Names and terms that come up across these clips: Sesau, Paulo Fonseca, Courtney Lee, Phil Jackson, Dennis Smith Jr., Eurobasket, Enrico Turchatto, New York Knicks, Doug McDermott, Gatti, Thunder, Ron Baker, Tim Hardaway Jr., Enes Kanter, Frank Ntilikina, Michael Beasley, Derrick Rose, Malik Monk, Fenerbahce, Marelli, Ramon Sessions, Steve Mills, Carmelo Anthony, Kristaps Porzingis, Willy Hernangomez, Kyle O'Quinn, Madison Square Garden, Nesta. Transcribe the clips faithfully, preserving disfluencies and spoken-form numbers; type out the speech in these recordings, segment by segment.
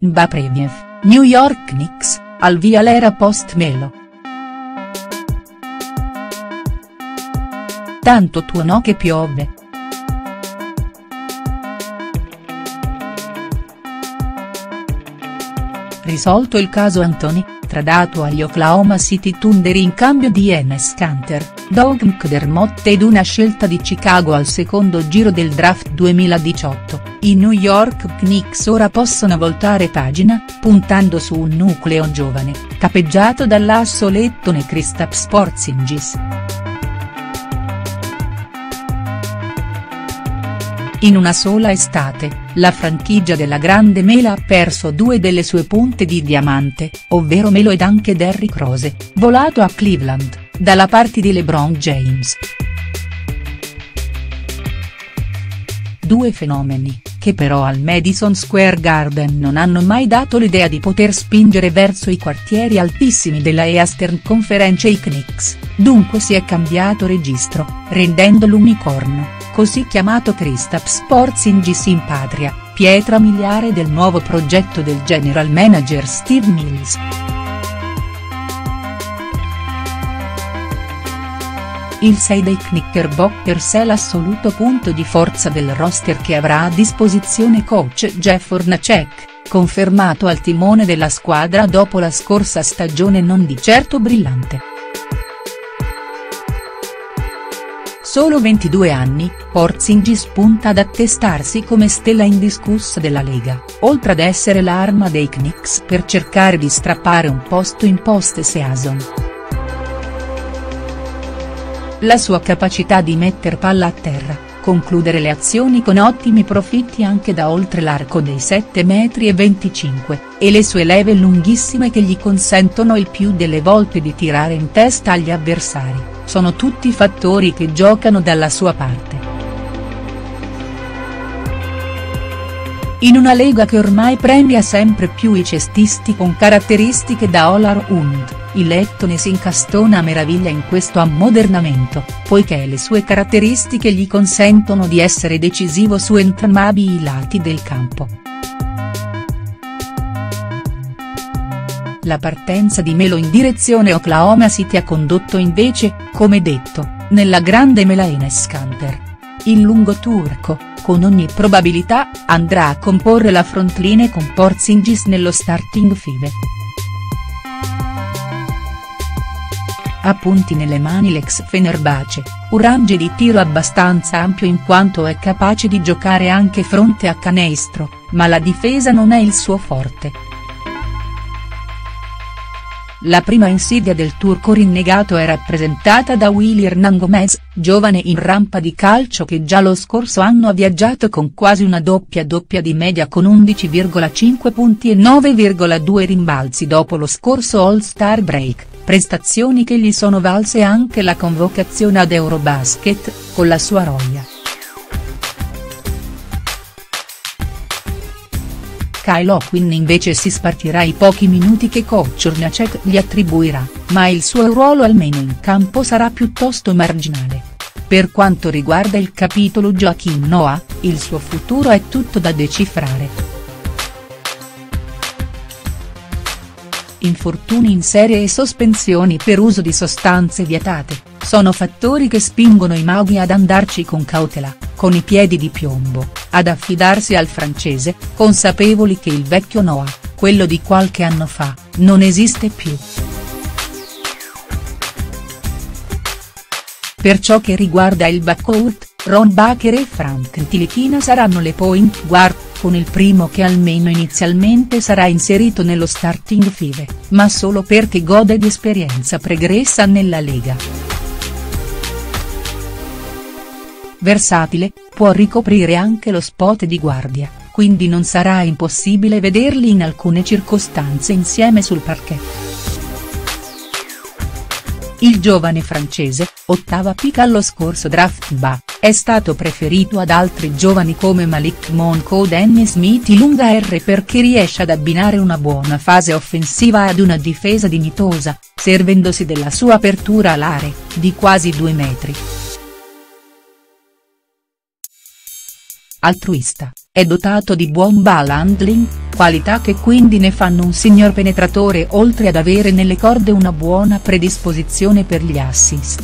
Mbapreviev, New York Knicks, al via l'era post-Melo. Tanto tuonò che piove. Risolto il caso Anthony, tradato agli Oklahoma City Thunder in cambio di Enes Kanter, Doug McDermott ed una scelta di Chicago al secondo giro del draft duemiladiciotto. I New York Knicks ora possono voltare pagina, puntando su un nucleo giovane, capeggiato dall'asso lettone Kristaps Porzingis. In una sola estate, la franchigia della Grande Mela ha perso due delle sue punte di diamante, ovvero Melo ed anche Derrick Rose, volato a Cleveland, dalla parte di LeBron James. Due fenomeni, che però al Madison Square Garden non hanno mai dato l'idea di poter spingere verso i quartieri altissimi della Eastern Conference i Knicks, dunque si è cambiato registro, rendendo l'unicorno, così chiamato Kristaps Porzingis in patria, pietra miliare del nuovo progetto del general manager Steve Mills. Il sei dei Knickerbockers è l'assoluto punto di forza del roster che avrà a disposizione coach Jeff Hornacek, confermato al timone della squadra dopo la scorsa stagione non di certo brillante. Solo ventidue anni, Porzingis punta ad attestarsi come stella indiscussa della Lega, oltre ad essere l'arma dei Knicks per cercare di strappare un posto in post-season. La sua capacità di metter palla a terra, concludere le azioni con ottimi profitti anche da oltre l'arco dei sette metri e venticinque, e le sue leve lunghissime che gli consentono il più delle volte di tirare in testa agli avversari, sono tutti fattori che giocano dalla sua parte. In una lega che ormai premia sempre più i cestisti con caratteristiche da all-around, il lettone si incastona a meraviglia in questo ammodernamento, poiché le sue caratteristiche gli consentono di essere decisivo su entrambi i lati del campo. La partenza di Melo in direzione Oklahoma City ha condotto invece, come detto, nella Grande Mela Enes Kanter. Il lungo turco, con ogni probabilità, andrà a comporre la frontline con Porzingis nello starting five. Ha punti nelle mani l'ex Fenerbahce, un range di tiro abbastanza ampio in quanto è capace di giocare anche fronte a canestro, ma la difesa non è il suo forte. La prima insidia del turco rinnegato è rappresentata da Willy Hernangomez, giovane in rampa di calcio che già lo scorso anno ha viaggiato con quasi una doppia-doppia di media con undici virgola cinque punti e nove virgola due rimbalzi dopo lo scorso All-Star break. Prestazioni che gli sono valse anche la convocazione ad Eurobasket, con la sua roia. Kyle O'Quinn invece si spartirà i pochi minuti che coach Hornacek gli attribuirà, ma il suo ruolo almeno in campo sarà piuttosto marginale. Per quanto riguarda il capitolo Joakim Noah, il suo futuro è tutto da decifrare. Infortuni in serie e sospensioni per uso di sostanze vietate, sono fattori che spingono i maghi ad andarci con cautela, con i piedi di piombo, ad affidarsi al francese, consapevoli che il vecchio Noah, quello di qualche anno fa, non esiste più. Per ciò che riguarda il backcourt, Ron Baker e Frank Ntilikina saranno le point guard, con il primo che almeno inizialmente sarà inserito nello starting five, ma solo perché gode di esperienza pregressa nella Lega. Versatile, può ricoprire anche lo spot di guardia, quindi non sarà impossibile vederli in alcune circostanze insieme sul parquet. Il giovane francese, ottava pick allo scorso draft B A, è stato preferito ad altri giovani come Malik Monk o Dennis Smith Junior perché riesce ad abbinare una buona fase offensiva ad una difesa dignitosa, servendosi della sua apertura alare, di quasi due metri. Altruista, è dotato di buon ball handling, qualità che quindi ne fanno un signor penetratore oltre ad avere nelle corde una buona predisposizione per gli assist.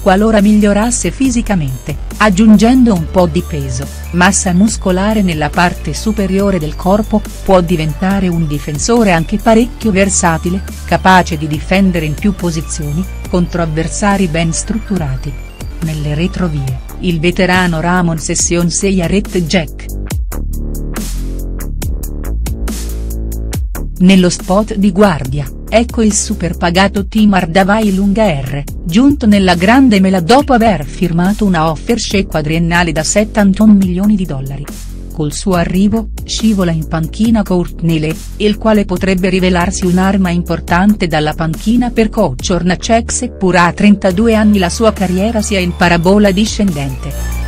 Qualora migliorasse fisicamente, aggiungendo un po' di peso, massa muscolare nella parte superiore del corpo, può diventare un difensore anche parecchio versatile, capace di difendere in più posizioni, contro avversari ben strutturati. Nelle retrovie, il veterano Ramon Sessions e Jarrett Jack. Nello spot di guardia, ecco il superpagato Tim Hardaway Junior, giunto nella grande mela dopo aver firmato una offershe quadriennale da settantuno milioni di dollari. Col suo arrivo, scivola in panchina Courtney Lee, il quale potrebbe rivelarsi un'arma importante dalla panchina per coach Hornacek, seppur a trentadue anni la sua carriera sia in parabola discendente.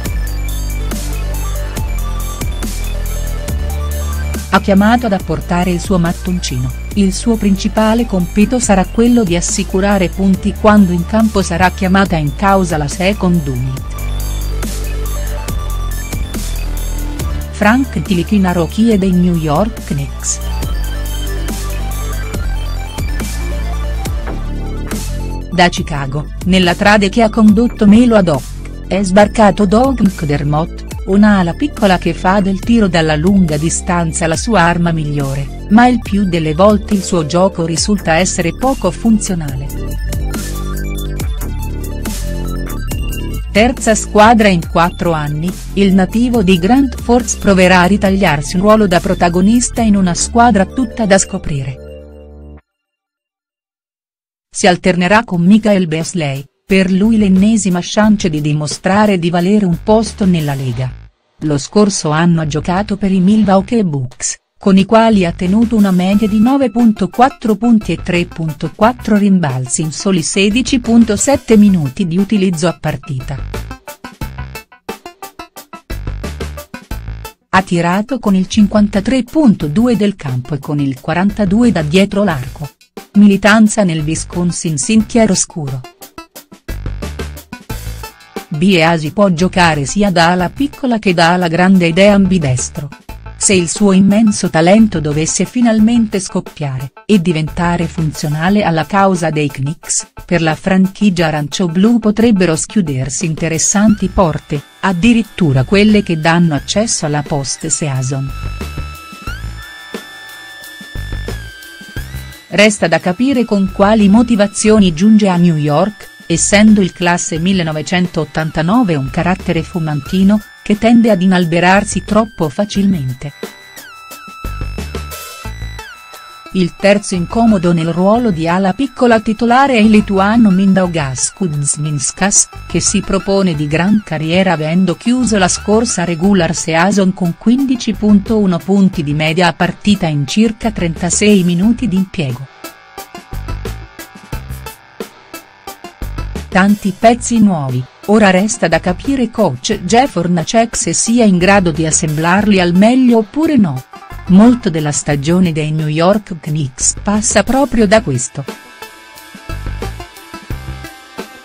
Ha chiamato ad apportare il suo mattoncino, il suo principale compito sarà quello di assicurare punti quando in campo sarà chiamata in causa la second unit. Frank Ntilikina, rookie dei New York Knicks. Da Chicago, nella trade che ha condotto Melo ad hoc, è sbarcato Doug McDermott, un'ala piccola che fa del tiro dalla lunga distanza la sua arma migliore, ma il più delle volte il suo gioco risulta essere poco funzionale. Terza squadra in quattro anni, il nativo di Grand Forks proverà a ritagliarsi un ruolo da protagonista in una squadra tutta da scoprire. Si alternerà con Michael Beasley. Per lui l'ennesima chance di dimostrare di valere un posto nella Lega. Lo scorso anno ha giocato per i Milwaukee Bucks, con i quali ha tenuto una media di nove virgola quattro punti e tre virgola quattro rimbalzi in soli sedici virgola sette minuti di utilizzo a partita. Ha tirato con il cinquantatré virgola due del campo e con il quarantadue da dietro l'arco. Militanza nel Wisconsin sin chiaroscuro. Beasi può giocare sia da ala piccola che da ala grande ed è ambidestro. Se il suo immenso talento dovesse finalmente scoppiare, e diventare funzionale alla causa dei Knicks, per la franchigia arancio-blu potrebbero schiudersi interessanti porte, addirittura quelle che danno accesso alla post-season. Resta da capire con quali motivazioni giunge a New York, essendo il classe millenovecentottantanove un carattere fumantino, che tende ad inalberarsi troppo facilmente. Il terzo incomodo nel ruolo di ala piccola titolare è il lituano Mindaugas Kuzminskas, che si propone di gran carriera avendo chiuso la scorsa regular season con quindici virgola uno punti di media a partita in circa trentasei minuti di impiego. Tanti pezzi nuovi, ora resta da capire coach Jeff Hornacek se sia in grado di assemblarli al meglio oppure no. Molto della stagione dei New York Knicks passa proprio da questo.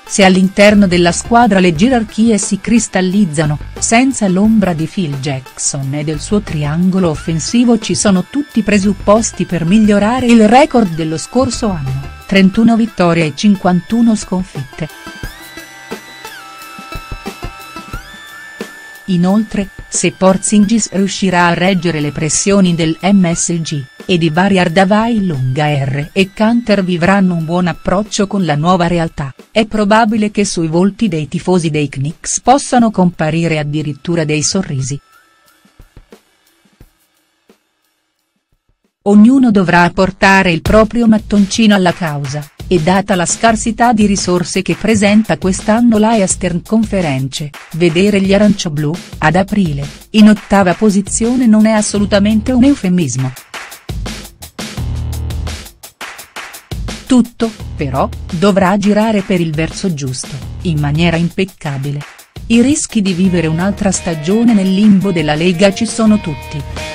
Se all'interno della squadra le gerarchie si cristallizzano, senza l'ombra di Phil Jackson e del suo triangolo offensivo ci sono tutti i presupposti per migliorare il record dello scorso anno. trentuno vittorie e cinquantuno sconfitte. Inoltre, se Porzingis riuscirà a reggere le pressioni del M S G, e di vari Hardaway Junior e Kanter vivranno un buon approccio con la nuova realtà, è probabile che sui volti dei tifosi dei Knicks possano comparire addirittura dei sorrisi. Ognuno dovrà portare il proprio mattoncino alla causa, e data la scarsità di risorse che presenta quest'anno la Eastern Conference, vedere gli arancioblu, ad aprile, in ottava posizione non è assolutamente un eufemismo. Tutto, però, dovrà girare per il verso giusto, in maniera impeccabile. I rischi di vivere un'altra stagione nel limbo della Lega ci sono tutti.